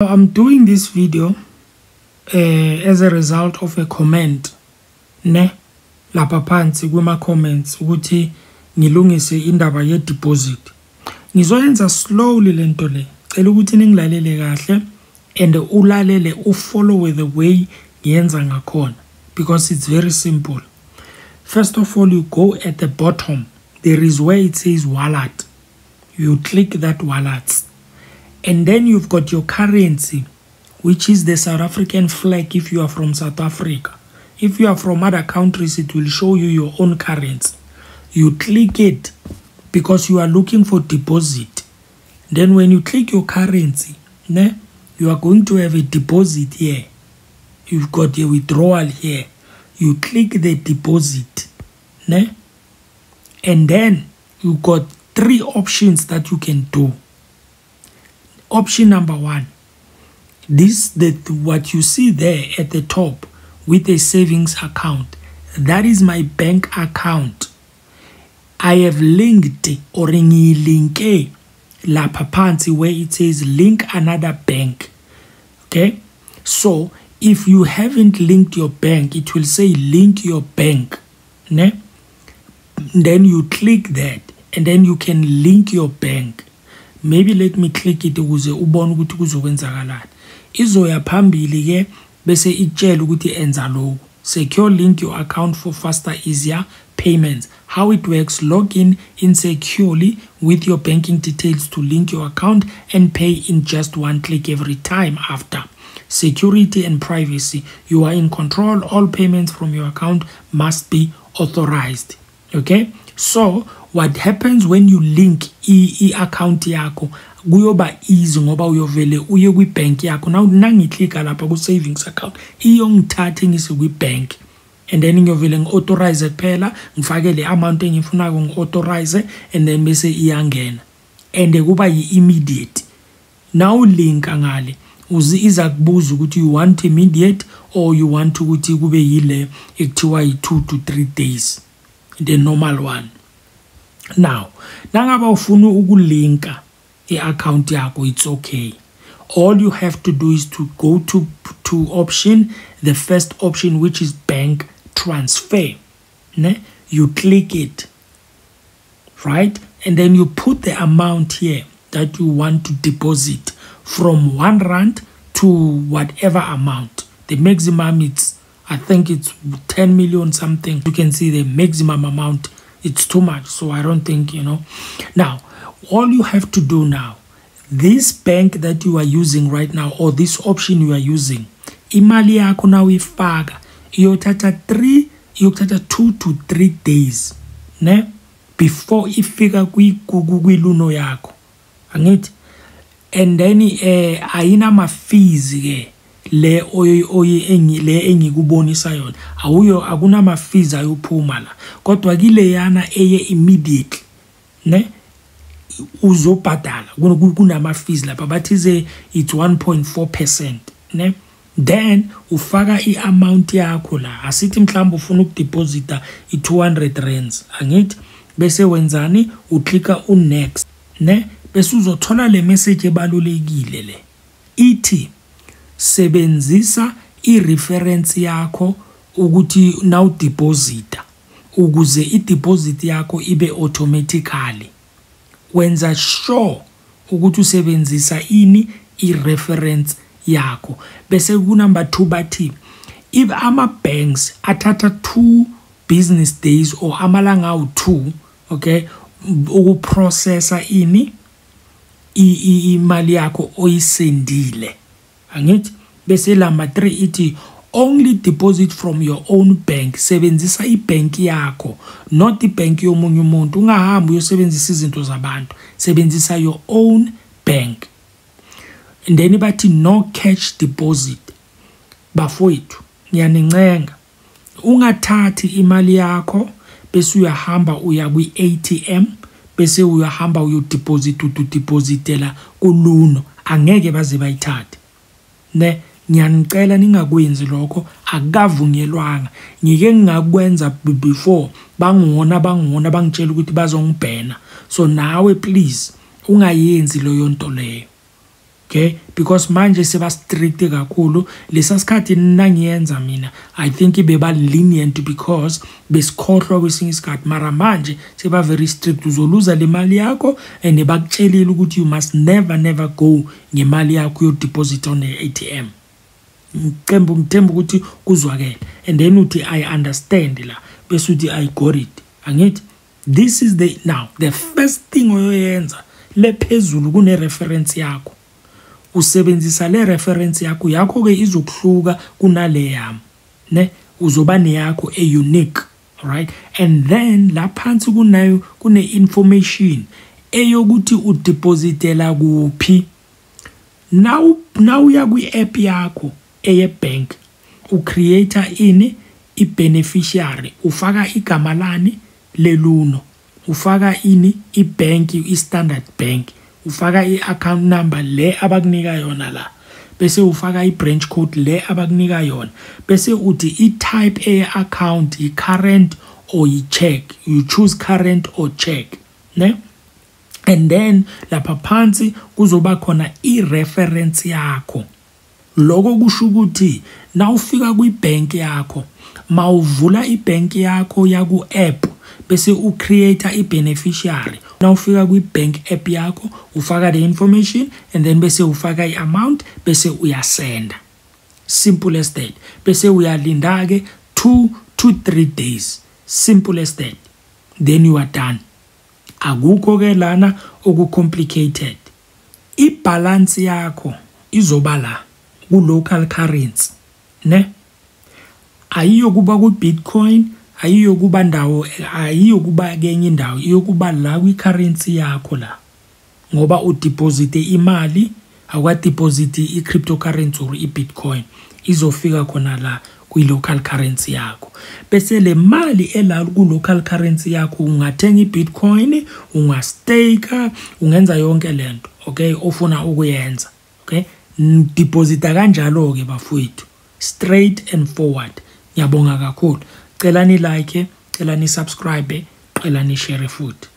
I'm doing this video as a result of a comment ne lapha phansi kuma comments ukuthi ngilungise indaba ye deposit. Ngizoyenza slowly lento le, cela ukuthi ningilalele kahle and ulalele ufollow the way ngiyenza ngakhona, because it's very simple. First of all, you go at the bottom, there is where it says wallet. You click that wallet. And then you've got your currency, which is the South African flag if you are from South Africa. If you are from other countries, it will show you your own currency. You click it because you are looking for deposit. Then when you click your currency, you are going to have a deposit here. You've got a withdrawal here. You click the deposit. And then you've got three options that you can do. Option number one, what you see there at the top with a savings account, that is my bank account. I have linked or ngilink lapha phansi where it says link another bank. Okay, so if you haven't linked your bank, it will say link your bank. Then you click that and then you can link your bank. Maybe let me click it ukuze ubone ukuthi kuzokwenzakalana. Izoya phambili ke bese itshela ukuthi enza lokho. Secure link your account for faster, easier payments. How it works: log in securely with your banking details to link your account and pay in just one click every time after. Security and privacy. You are in control. All payments from your account must be authorized. Okay? So what happens when you link account yako, kuyoba easy ngoba uyovele uye kwi bank yako. Now nangiclicka lapha ku savings account, iyongithatha ngise kwi bank and then ngiyovele ngiauthorize kuphela, ngifake le amount engifuna ngiauthorize and then bese iyangena and kuba immediate. Now link angale uziza kubuza ukuthi you want immediate or you want ukuthi kube yile ekuthiwa yi 2 to 3 days, the normal one. Now, nangaba ufuna ukulinka iaccount yakho, it's okay. All you have to do is to go to option, the first option, which is bank transfer. You click it, right? And then you put the amount here that you want to deposit, from 1 rand to whatever amount. The maximum, I think it's 10 million something. You can see the maximum amount. It's too much, so I don't think, Now, all you have to do now, this bank that you are using right now, or this option you are using, imali yakho nawuyifaka iyothatha 2 to 3 days, before ifika kwi-Luno yakho. Angithi? And then, ayina ma-fees ke. Le engikubonisa yona awuyo, akuna ma-fees ayophuma la, kodwa kile yana eye immediately uzobhadala kunama-fees lapha bathize it's 1.4%. Then ufaka i-amount yakho la, asithi mhlawumbe ufuna ukudeposita i-R200, angithi, bese wenzani, uklika u-next, bese uzothola le message ebalulekile le ithi sebenzisa i-reference yakho ukuthi now deposita, ukuze i-deposit yakho ibe automatically. Wenza sure ukuthi usebenzisa ini i-reference yakho. Bese ku number 2 bathi if ama-banks athatha 2 business days or amalanga awu-2, okay, ukuprocessa ini imali yakho oyisendile. Angithi? Bese lama 3 iti only deposit from your own bank. Sebenzisa i-bank yakho, not i-bank yomunye umuntu. Ungahambi uyosebenzisa izinto zabantu. Sebenzisa your own bank. And then bathi no cash deposit. Bafowethu, ngiyanincenga, ungathathi imali yakho bese uyahamba uya kwi-ATM bese uyahamba uyodeposit udepositela ku-Luno. Angeke baze bayithathe. Ngiyanicela ningakwenzi lokho, akavunyelwanga. Ngike ngingakwenza before, bangona bangitshela ukuthi bazongibhena. So nawe please ungayenzi leyo nto leyo. Okay, because manje seba strict kakhulu lesasikhathi nangiyenza mina I think beba lenient because besikhohlwa kwesinye isikhathi mara manje seba very strict uzoluza le mali yakho and bakutshelile ukuthi you must never go ngemali yakho yo deposit on the ATM mqembu mthembu ukuthi kuzwakela and then uthi I understand la bese uthi I got it angithi this is the now the first thing oyoyenza lephezulu kune reference yakho usebenzisa le reference yakho yakho ke izokhluka kunale yami ne uzoba neyakho unique right and then laphansi kunayo kune information eyokuthi udepositela kuphi now uya kwi app yakho eye bank ucreator ini ibeneficiary ufaka igama lani leLuno ufaka ini ibank iStandard Bank ufaka iaccount number le abakunika yona la bese ufaka ibranch code le abakunika yona bese uthi itype eaccount icurrent or icheck you choose current or check ne and then lapha phansi kuzoba khona ireference yakho loko kusho ukuthi nawufika kwibank yakho mawuvula ibank yakho yaku app bese ucreator ibeneficiary now ufika kwi bank app yakho ufaka the information and then bese ufaka iamount bese uyasenda simple as that bese uyalinda ke 2 to 3 days simple as that then you are done akukho ke lana okucomplicated ibalance yakho izoba la ku local currency ne ayiyo kuba ku Bitcoin ayiyo kuba ndawo ayiyo kuba kenye indawo iyokuba la kwi currency yakho la ngoba udeposite imali akwa deposite i-cryptocurrency or i-Bitcoin izofika khona la kwi local currency yakho bese le mali elala ku local currency yakho ungathenga i-Bitcoin ungastake ungenza yonke lento okay ofuna ukuyenza okay deposita kanjalo ke bafowethu straight and forward ngiyabonga kakhulu. Celani like, celani subscribe, celani share food.